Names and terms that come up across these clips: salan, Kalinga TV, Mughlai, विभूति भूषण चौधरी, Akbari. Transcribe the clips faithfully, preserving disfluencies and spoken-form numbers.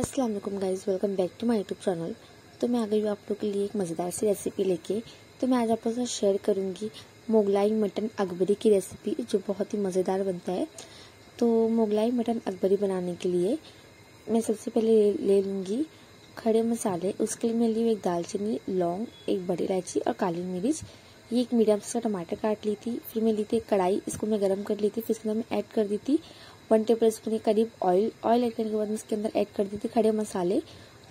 अस्सलाम वालेकुम guys, welcome back to my YouTube channel. तो मैं आ गई हूँ आप लोग के लिए एक मज़ेदार सी रेसिपी लेके। तो मैं आज आप लोगों के साथ शेयर करूँगी मुगलाई मटन अकबरी की रेसिपी, जो बहुत ही मज़ेदार बनता है। तो मुगलाई मटन अकबरी बनाने के लिए मैं सबसे पहले ले, ले लूँगी खड़े मसाले। उसके लिए मैं ली हुई एक दालचीनी, लौंग, एक बड़ी इलायची और काली मिर्च। ये एक मीडियम साइज का टमाटर काट ली थी। फिर मैं ली थी एक कढ़ाई, इसको मैं गर्म कर ली थी। फिर इसके अंदर मैं ऐड कर दी थी वन टेबल स्पून के करीब ऑयल। ऑयल ऐड करने के बाद मैं इसके अंदर ऐड कर दी थी खड़े मसाले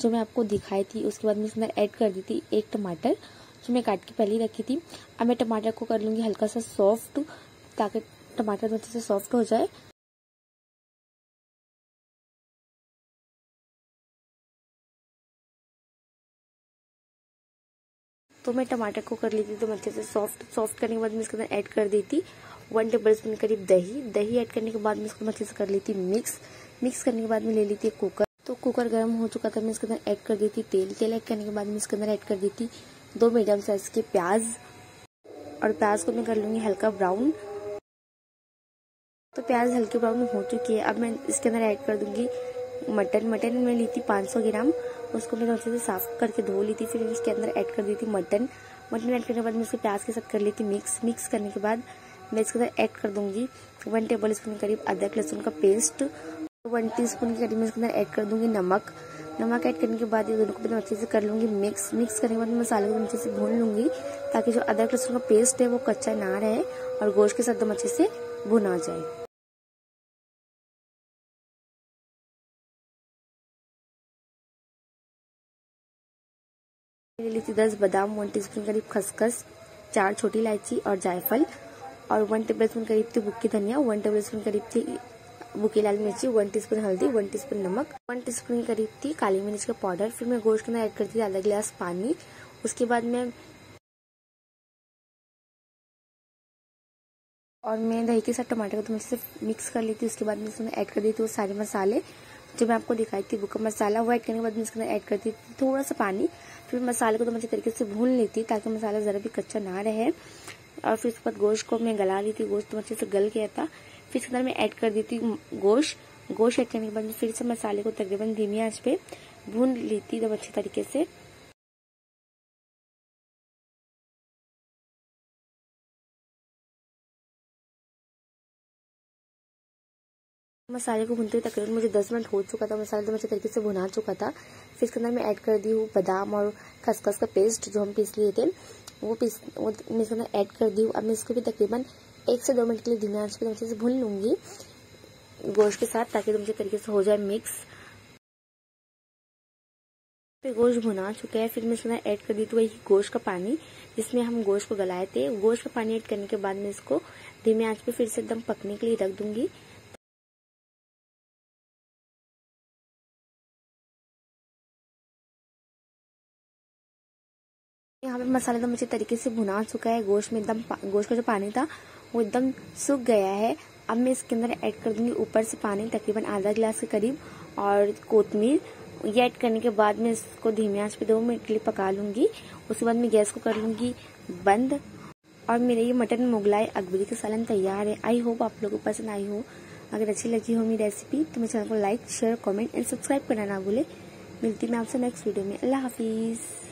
जो मैं आपको दिखाई थी। उसके बाद मैं इसके अंदर ऐड कर दी थी एक टमाटर जो मैं काट के पहले ही रखी थी। अब मैं टमाटर को कर लूँगी हल्का सा सॉफ्ट, ताकि टमाटर अच्छे से सॉफ्ट हो जाए। तो मैं टमाटर को कर ली थी तो मैं अच्छे से सॉफ्ट सॉफ्ट करने के बाद मैं इसके अंदर ऐड कर दी थी वन टेबल स्पून करीब दही। दही ऐड करने के बाद मैं इसको अच्छे से कर ली थी मिक्स। मिक्स करने के बाद मैं ले ली थी कुकर। तो कुकर गर्म हो चुका था, मैं इसके अंदर ऐड कर दी थी तेल। तेल ऐड करने के बाद मैं इसके अंदर ऐड कर दी थी दो मीडियम साइज के प्याज, और प्याज को मैं कर लूँगी हल्का ब्राउन। तो प्याज हल्के ब्राउन हो चुकी है। अब मैं इसके अंदर ऐड कर दूँगी मटन। मटन में ली थी पाँच सौ ग्राम, उसको मैंने अच्छे से साफ करके धो ली थी। फिर मैं इसके अंदर ऐड कर दी थी मटन। मटन ऐड करने के बाद मैं इसको प्याज के साथ कर ली थी मिक्स। मिक्स करने के बाद मैं इसके अंदर ऐड कर दूंगी वन टेबल स्पून करीब अदरक लहसुन का पेस्ट। वन टी स्पून के करीब मैं इसके अंदर ऐड कर दूंगी नमक। नमक ऐड करने के बाद ये दोनों को मैं अच्छे से कर लूँगी मिक्स। मिक्स करने के बाद मसाले को अच्छे से भून लूँगी, ताकि जो अदरक लहसुन का पेस्ट है वो कच्चा ना रहे और गोश्त के साथ एकदम अच्छे से भुना जाए। ले ली थी दस बादाम, वन टीस्पून करीब खसखस, चार छोटी इलायची और जायफल, और वन टेबल स्पून करीब थी बुक्की धनिया, वन टेबल स्पून करीब थी बुक्की लाल मिर्ची, वन टीस्पून हल्दी, वन टीस्पून नमक, वन टीस्पून करीब थी काली मिर्च का पाउडर। फिर मैं गोश्त के अंदर ऐड करती थी आधा गिलास पानी। उसके बाद मैं और मैं दही के साथ टमाटर को तो अच्छे से मिक्स कर ली थी। उसके बाद मैं इसमें ऐड कर दी थी वो सारे मसाले जो मैं आपको दिखाई थी बुक्का मसाला। वो ऐड करने के बाद मैं इसके अंदर ऐड करती थी थोड़ा सा पानी। फिर मसाले को तो अच्छे तरीके से भून लेती, ताकि मसाला ज़रा भी कच्चा ना रहे। और फिर उसके बाद गोश्त को मैं गला ली थी। गोश्त तो अच्छे से गल गया था। फिर इसके अंदर मैं ऐड कर दी थी गोश्त। गोश्त ऐड करने के बाद फिर से मसाले को तकरीबन धीमी आंच पे भून ली थी एकदम अच्छे तरीके से। मसाले को भूनते हुए तकरीबन मुझे दस मिनट हो चुका था। मसाला तो अच्छे तरीके से भुना चुका था। फिर इसके अंदर मैं ऐड कर दी हूँ बादाम और खसखस का पेस्ट जो हम पीस लिए थे, वो पीस वो मैं इसके अंदर ऐड कर दी हूँ। अब मैं इसको भी तकरीबन एक से दो मिनट के लिए धीमी आंच पर अच्छे से भून लूँगी गोश्त के साथ, ताकि अच्छे तरीके से हो जाए मिक्स। फिर गोश्त भुना चुका है। फिर मैं इसमें ऐड कर दी तो वही गोश्त का पानी जिसमें हम गोश्त को गलाए थे। गोश्त का पानी ऐड करने के बाद मैं इसको धीमी आंच पर फिर से एकदम पकने के लिए रख दूँगी। यहाँ पे मसाला तो मुझे तरीके से भुना चुका है। गोश्त में एकदम गोश्त का जो पानी था वो एकदम सूख गया है। अब मैं इसके अंदर ऐड कर दूँगी ऊपर से पानी तकरीबन आधा गिलास के करीब, और कोतमीर। ये ऐड करने के बाद मैं इसको धीमी आंच पे दो मिनट के लिए पका लूँगी। उसके बाद मैं गैस को कर लूँगी बंद, और मेरे ये मटन मुगलाई अकबरी का सालन तैयार है। आई होप आप लोगों को पसंद आई हो। अगर अच्छी लगी हो मेरी रेसिपी तो मेरे चैनल को like, share, comment and subscribe करना ना भूलें। मिलती मैं आपसे नेक्स्ट वीडियो में। अल्लाह हाफिज़।